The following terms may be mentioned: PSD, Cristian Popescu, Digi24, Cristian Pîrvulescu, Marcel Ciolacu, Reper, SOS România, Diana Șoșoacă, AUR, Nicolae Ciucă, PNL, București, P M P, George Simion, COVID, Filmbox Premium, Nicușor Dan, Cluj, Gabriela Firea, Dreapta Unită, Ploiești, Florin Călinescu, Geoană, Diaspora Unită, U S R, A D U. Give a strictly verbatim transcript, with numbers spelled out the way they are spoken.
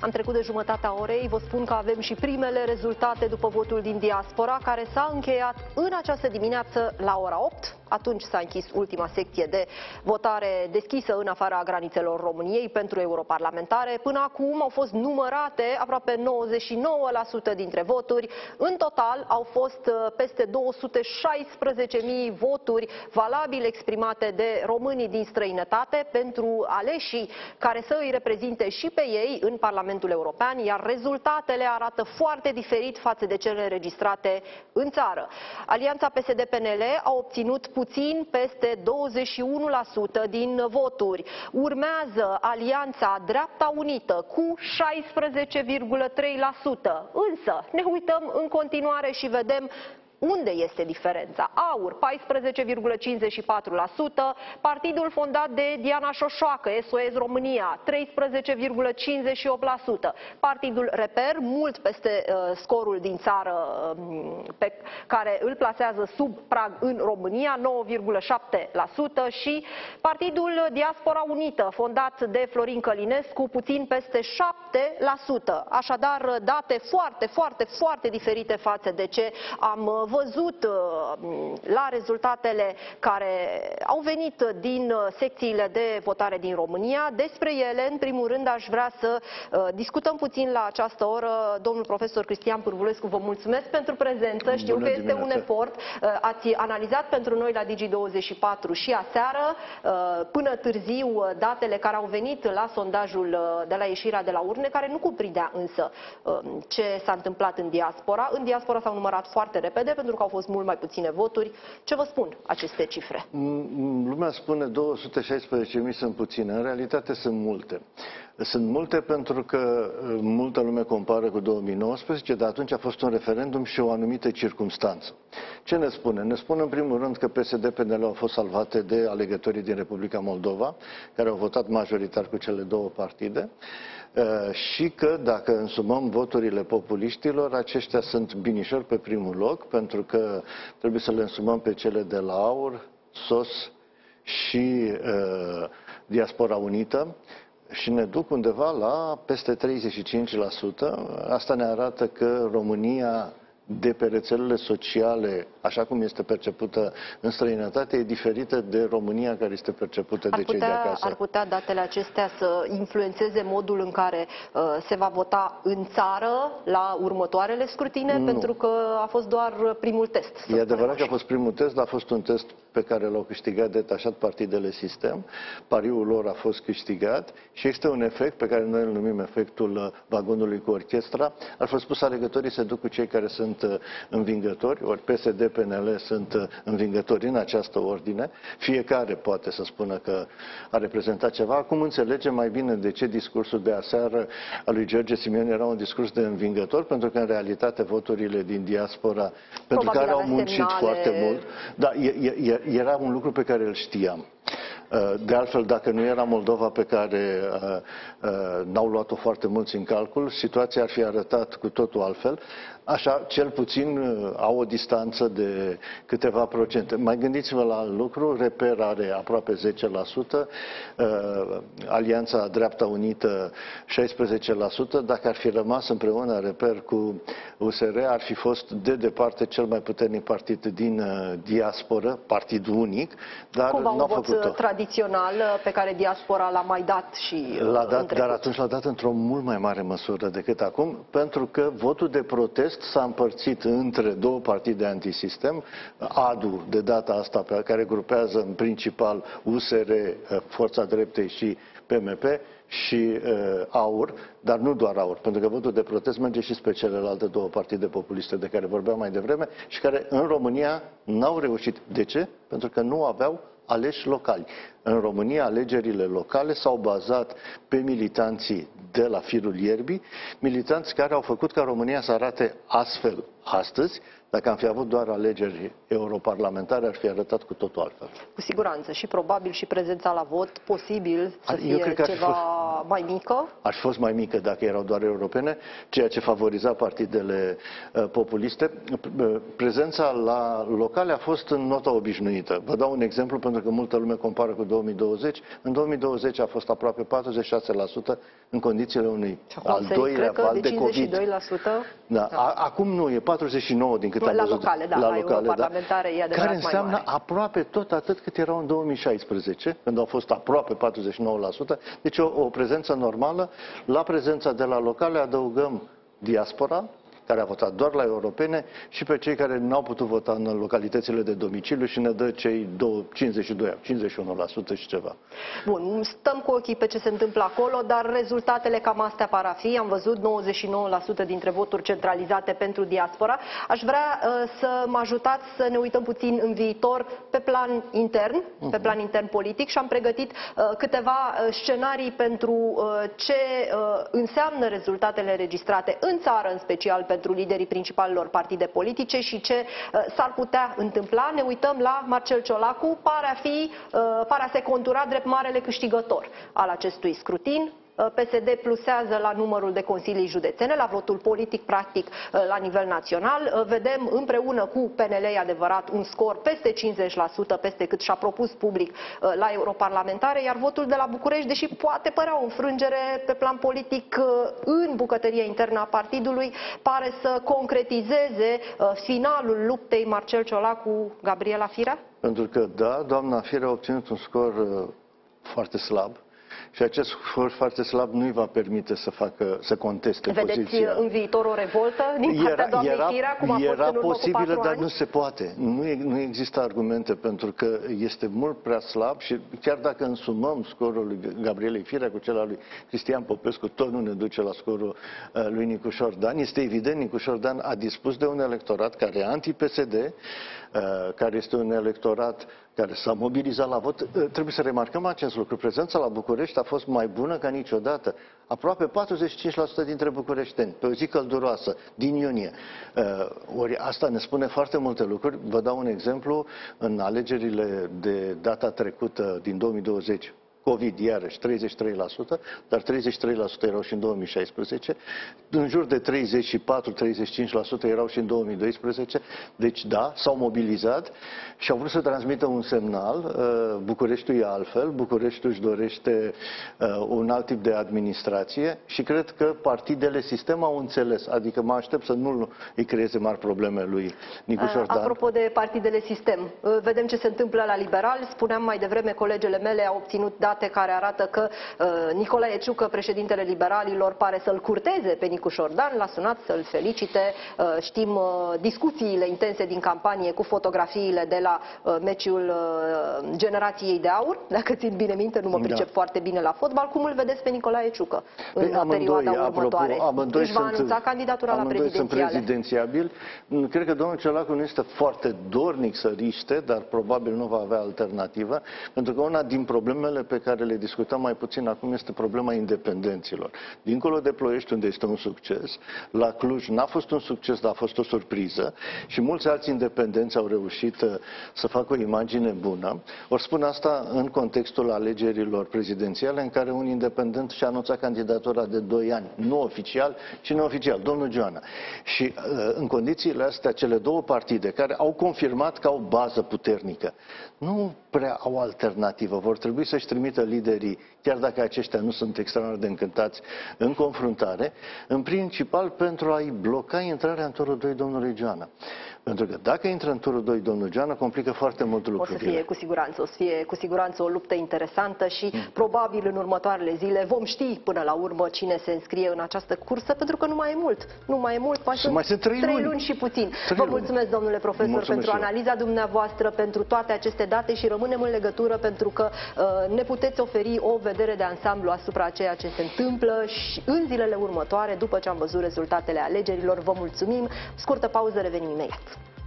Am trecut de jumătatea orei, vă spun că avem și primele rezultate după votul din diaspora, care s-a încheiat în această dimineață la ora opt. Atunci s-a închis ultima secție de votare deschisă în afara granițelor României pentru europarlamentare. Până acum au fost numărate aproape nouăzeci și nouă la sută dintre voturi. În total au fost peste două sute șaisprezece mii voturi valabile exprimate de românii din străinătate pentru aleșii care să îi reprezinte și pe ei în Parlamentul European, iar rezultatele arată foarte diferit față de cele înregistrate în țară. Alianța P S D P N L a obținut puțin peste douăzeci și unu la sută din voturi. Urmează alianța Dreapta Unită cu șaisprezece virgulă trei la sută. Însă ne uităm în continuare și vedem unde este diferența. AUR paisprezece virgulă cincizeci și patru la sută, partidul fondat de Diana Șoșoacă, S O S România treisprezece virgulă cincizeci și opt la sută, partidul Reper, mult peste uh, scorul din țară uh, pe care îl plasează sub prag în România, nouă virgulă șapte la sută, și partidul Diaspora Unită, fondat de Florin Călinescu, puțin peste șapte la sută. Așadar, date foarte, foarte, foarte diferite față de ce am văzut la rezultatele care au venit din secțiile de votare din România. Despre ele, în primul rând, aș vrea să discutăm puțin la această oră. Domnul profesor Cristian Pîrvulescu, vă mulțumesc pentru prezență. Știu Bună că este dimineața. un efort. Ați analizat pentru noi la Digi douăzeci și patru și aseară, până târziu, datele care au venit la sondajul de la ieșirea de la urne, care nu cuprindea însă ce s-a întâmplat în diaspora. În diaspora s-au numărat foarte repede, pentru că au fost mult mai puține voturi. Ce vă spun aceste cifre? Lumea spune două sute șaisprezece mii sunt puține. În realitate sunt multe. Sunt multe pentru că multă lume compară cu două mii nouăsprezece, dar atunci a fost un referendum și o anumită circumstanță. Ce ne spune? Ne spune în primul rând că P S D P N L au fost salvate de alegătorii din Republica Moldova, care au votat majoritar cu cele două partide, și că dacă însumăm voturile populiștilor, aceștia sunt binișori pe primul loc, pentru că trebuie să le însumăm pe cele de la AUR, S O S și uh, Diaspora Unită, și ne duc undeva la peste treizeci și cinci la sută. Asta ne arată că România de pe rețelele sociale, așa cum este percepută în străinătate, e diferită de România care este percepută ar de putea, cei de acasă. Ar putea datele acestea să influențeze modul în care uh, se va vota în țară la următoarele scrutine? Nu. Pentru că a fost doar primul test. E adevărat că a fost primul test, dar a fost un test pe care l-au câștigat detașat partidele sistem. Pariul lor a fost câștigat și este un efect pe care noi îl numim efectul vagonului cu orchestra. Ar fi spus, alegătorii se duc cu cei care sunt învingători, ori P S D P N L sunt învingători în această ordine. Fiecare poate să spună că a reprezentat ceva. Acum înțelegem mai bine de ce discursul de aseară al lui George Simion era un discurs de învingător, pentru că în realitate voturile din diaspora, pentru care au muncit semnale... foarte mult, dar era un lucru pe care îl știam. De altfel, dacă nu era Moldova, pe care n-au luat-o foarte mulți în calcul, situația ar fi arătat cu totul altfel. Așa, cel puțin au o distanță de câteva procente. Mai gândiți-vă la alt lucru, Reper are aproape zece la sută, Alianța Dreapta Unită șaisprezece la sută. Dacă ar fi rămas împreună Reper cu U S R, ar fi fost de departe cel mai puternic partid din diasporă, partid unic, dar n-au făcut-o. Tradițional pe care diaspora l-a mai dat și l-a dat, dar atunci l-a dat într-o mult mai mare măsură decât acum, pentru că votul de protest s-a împărțit între două partide antisistem, A D U de data asta, pe care grupează în principal U S R, Forța Dreptei și P M P, și uh, AUR, dar nu doar AUR, pentru că votul de protest merge și spre celelalte două partide populiste de care vorbeam mai devreme și care în România n-au reușit. De ce? Pentru că nu aveau aleși locali. În România, alegerile locale s-au bazat pe militanții de la firul ierbii, militanți care au făcut ca România să arate astfel astăzi, dacă am fi avut doar alegeri europarlamentare, ar fi arătat cu totul altfel. Cu siguranță. Și probabil și prezența la vot, posibil să fie ceva fi fost, mai mică. Ar fi fost mai mică dacă erau doar europene, ceea ce favoriza partidele uh, populiste. Prezența la locale a fost în nota obișnuită. Vă dau un exemplu, pentru că multă lume compară cu două mii douăzeci. În două mii douăzeci a fost aproape patruzeci și șase la sută în condițiile unui al doilea val de COVID. Da. Da. Acum nu, e patruzeci și nouă la sută din cât am văzut. La locale, da, la locale, da, care înseamnă mai aproape tot atât cât erau în două mii șaisprezece, când au fost aproape patruzeci și nouă la sută. Deci o, o prezență normală. La prezența de la locale adăugăm diaspora, care a votat doar la europene, și pe cei care n-au putut vota în localitățile de domiciliu, și ne dă cei cincizeci și doi la sută, cincizeci și unu la sută și ceva. Bun, stăm cu ochii pe ce se întâmplă acolo, dar rezultatele cam astea par a fi. Am văzut nouăzeci și nouă la sută dintre voturi centralizate pentru diaspora. Aș vrea uh, să mă ajutați să ne uităm puțin în viitor pe plan intern, uh-huh. pe plan intern politic, și am pregătit uh, câteva scenarii pentru uh, ce uh, înseamnă rezultatele registrate în țară, în special pentru pentru liderii principalilor partide politice, și ce uh, s-ar putea întâmpla. Ne uităm la Marcel Ciolacu, pare a, fi, uh, pare a se contura drept marele câștigător al acestui scrutin. Uh, P S D plusează la numărul de consilii județene, la votul politic, practic, uh, la nivel național. Uh, vedem împreună cu P N L, adevărat, un scor peste cincizeci la sută, peste cât și-a propus public uh, la europarlamentare, iar votul de la București, deși poate părea o înfrângere pe plan politic uh, în bucătăria internă a partidului, pare să concretizeze uh, finalul luptei Marcel Ciolacu, Gabriela Firea? Pentru că, da, doamna Firea a obținut un scor uh, foarte slab. Și acest scor foarte slab nu îi va permite să facă, să conteste Vedeți poziția. Vedeți în viitor o revoltă din partea doamnei Firea, cum a fost în urmă cu patru ani? Era posibilă, dar nu se poate. Nu, nu există argumente, pentru că este mult prea slab, și chiar dacă însumăm scorul lui Gabrielei Firea cu cel al lui Cristian Popescu, tot nu ne duce la scorul lui Nicușor Dan. Este evident, Nicușor Dan a dispus de un electorat care e anti-P S D, care este un electorat care s-a mobilizat la vot. Trebuie să remarcăm acest lucru. Prezența la București a fost mai bună ca niciodată. Aproape patruzeci și cinci la sută dintre bucureșteni, pe o zi călduroasă, din iunie. Ori asta ne spune foarte multe lucruri. Vă dau un exemplu. În alegerile de data trecută, din două mii douăzeci, COVID, iarăși, treizeci și trei la sută, dar treizeci și trei la sută erau și în două mii șaisprezece, în jur de treizeci și patru la treizeci și cinci la sută erau și în două mii doisprezece, deci da, s-au mobilizat și au vrut să transmită un semnal. Bucureștiul e altfel, Bucureștiul își dorește un alt tip de administrație și cred că partidele sistem au înțeles, adică mă aștept să nu îi creeze mari probleme lui Nicușor Dan. Apropo de partidele sistem, vedem ce se întâmplă la liberal. Spuneam mai devreme, colegele mele au obținut date care arată că uh, Nicolae Ciucă, președintele liberalilor, pare să-l curteze pe Nicușor Dan. L-a sunat să-l felicite. Uh, știm uh, discuțiile intense din campanie cu fotografiile de la uh, meciul uh, generației de aur. Dacă țin bine minte, nu mă pricep da. foarte bine la fotbal. Cum îl vedeți pe Nicolae Ciucă în Ei, amândoi, perioada următoare? Apropo, își va anunța candidatura la prezidențiale. Prezidențiabil. Cred că domnul Ciolacu nu este foarte dornic să riște, dar probabil nu va avea alternativă, pentru că una din problemele pe care le discutăm mai puțin acum este problema independenților. Dincolo de Ploiești, unde este un succes, la Cluj n-a fost un succes, dar a fost o surpriză, și mulți alți independenți au reușit să facă o imagine bună. Or spun asta în contextul alegerilor prezidențiale, în care un independent și-a anunțat candidatura de doi ani, nu oficial, ci neoficial, domnul Geoană. Și în condițiile astea, cele două partide care au confirmat că au bază puternică, nu prea au alternativă, vor trebui să-și trimită liderii, chiar dacă aceștia nu sunt extraordinar de încântați, în confruntare, în principal pentru a-i bloca intrarea în turul doi domnului Geoană. Pentru că dacă intră în turul doi domnul Geoană, complică foarte mult lucrurile. O să fie cu siguranță, o să fie cu siguranță o luptă interesantă și mm. probabil în următoarele zile vom ști până la urmă cine se înscrie în această cursă, pentru că nu mai e mult. Nu mai e mult, mai sunt, mai sunt trei, trei luni. luni și puțin. Vă mulțumesc, domnule profesor, mulțumesc pentru analiza dumneavoastră, pentru toate aceste date, și rămânem în legătură, pentru că uh, ne puteți oferi o vedere de ansamblu asupra ceea ce se întâmplă și în zilele următoare, după ce am văzut rezultatele alegerilor. Vă mulțumim. Scurtă pauză, revenim imediat.